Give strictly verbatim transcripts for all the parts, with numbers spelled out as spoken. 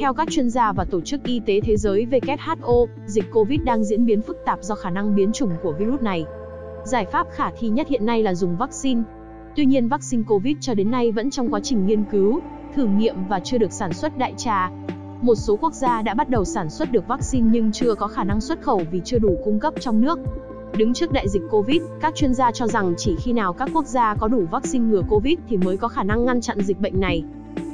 Theo các chuyên gia và Tổ chức Y tế Thế giới W H O, dịch COVID đang diễn biến phức tạp do khả năng biến chủng của virus này. Giải pháp khả thi nhất hiện nay là dùng vaccine. Tuy nhiên, vaccine COVID cho đến nay vẫn trong quá trình nghiên cứu, thử nghiệm và chưa được sản xuất đại trà. Một số quốc gia đã bắt đầu sản xuất được vaccine nhưng chưa có khả năng xuất khẩu vì chưa đủ cung cấp trong nước. Đứng trước đại dịch COVID, các chuyên gia cho rằng chỉ khi nào các quốc gia có đủ vaccine ngừa COVID thì mới có khả năng ngăn chặn dịch bệnh này.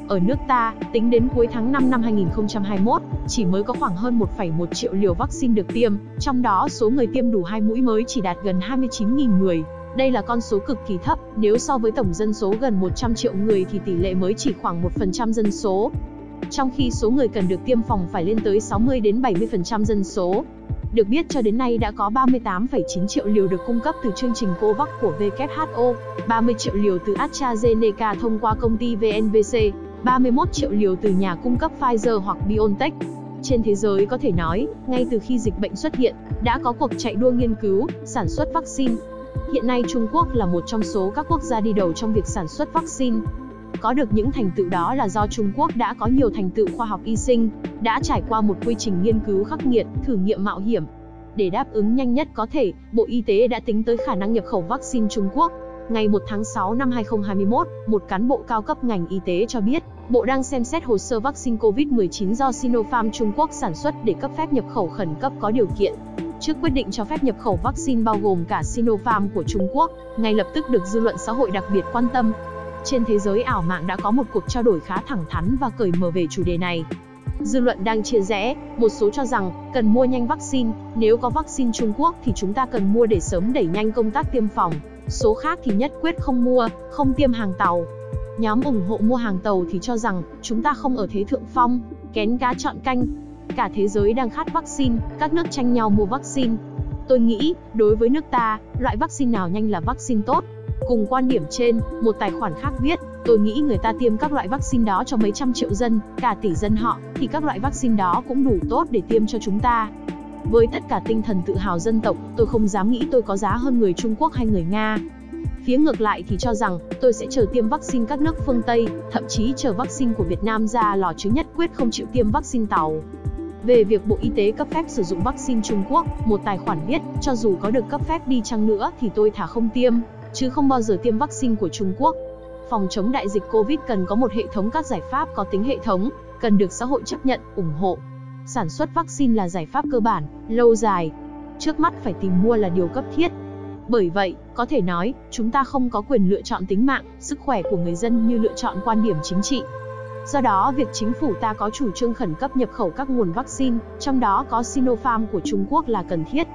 Ở nước ta, tính đến cuối tháng năm năm hai nghìn không trăm hai mươi mốt, chỉ mới có khoảng hơn một phẩy một triệu liều vaccine được tiêm, trong đó số người tiêm đủ hai mũi mới chỉ đạt gần hai mươi chín nghìn người. Đây là con số cực kỳ thấp, nếu so với tổng dân số gần một trăm triệu người thì tỷ lệ mới chỉ khoảng một phần trăm dân số. Trong khi số người cần được tiêm phòng phải lên tới sáu mươi đến bảy mươi phần trăm dân số. Được biết cho đến nay đã có ba mươi tám phẩy chín triệu liều được cung cấp từ chương trình COVAX của W H O, ba mươi triệu liều từ AstraZeneca thông qua công ty V N V C, ba mươi mốt triệu liều từ nhà cung cấp Pfizer hoặc BioNTech. Trên thế giới có thể nói, ngay từ khi dịch bệnh xuất hiện, đã có cuộc chạy đua nghiên cứu, sản xuất vaccine. Hiện nay Trung Quốc là một trong số các quốc gia đi đầu trong việc sản xuất vaccine. Có được những thành tựu đó là do Trung Quốc đã có nhiều thành tựu khoa học y sinh, đã trải qua một quy trình nghiên cứu khắc nghiệt, thử nghiệm mạo hiểm. Để đáp ứng nhanh nhất có thể, Bộ Y tế đã tính tới khả năng nhập khẩu vaccine Trung Quốc. Ngày mùng một tháng sáu năm hai nghìn không trăm hai mươi mốt, một cán bộ cao cấp ngành y tế cho biết, Bộ đang xem xét hồ sơ vaccine COVID mười chín do Sinopharm Trung Quốc sản xuất để cấp phép nhập khẩu khẩn cấp có điều kiện. Trước quyết định cho phép nhập khẩu vaccine bao gồm cả Sinopharm của Trung Quốc, ngay lập tức được dư luận xã hội đặc biệt quan tâm. Trên thế giới ảo mạng đã có một cuộc trao đổi khá thẳng thắn và cởi mở về chủ đề này. Dư luận đang chia rẽ, một số cho rằng cần mua nhanh vaccine, nếu có vaccine Trung Quốc thì chúng ta cần mua để sớm đẩy nhanh công tác tiêm phòng. Số khác thì nhất quyết không mua, không tiêm hàng tàu. Nhóm ủng hộ mua hàng tàu thì cho rằng chúng ta không ở thế thượng phong, kén cá chọn canh. Cả thế giới đang khát vaccine, các nước tranh nhau mua vaccine. Tôi nghĩ, đối với nước ta, loại vaccine nào nhanh là vaccine tốt. Cùng quan điểm trên, một tài khoản khác viết, tôi nghĩ người ta tiêm các loại vaccine đó cho mấy trăm triệu dân, cả tỷ dân họ, thì các loại vaccine đó cũng đủ tốt để tiêm cho chúng ta. Với tất cả tinh thần tự hào dân tộc, tôi không dám nghĩ tôi có giá hơn người Trung Quốc hay người Nga. Phía ngược lại thì cho rằng, tôi sẽ chờ tiêm vaccine các nước phương Tây, thậm chí chờ vaccine của Việt Nam ra lò chứ nhất quyết không chịu tiêm vaccine tàu. Về việc Bộ Y tế cấp phép sử dụng vaccine Trung Quốc, một tài khoản viết, cho dù có được cấp phép đi chăng nữa thì tôi thà không tiêm, chứ không bao giờ tiêm vaccine của Trung Quốc. Phòng chống đại dịch COVID cần có một hệ thống các giải pháp có tính hệ thống, cần được xã hội chấp nhận, ủng hộ. Sản xuất vaccine là giải pháp cơ bản, lâu dài. Trước mắt phải tìm mua là điều cấp thiết. Bởi vậy, có thể nói, chúng ta không có quyền lựa chọn tính mạng, sức khỏe của người dân như lựa chọn quan điểm chính trị. Do đó, việc chính phủ ta có chủ trương khẩn cấp nhập khẩu các nguồn vaccine, trong đó có Sinopharm của Trung Quốc là cần thiết.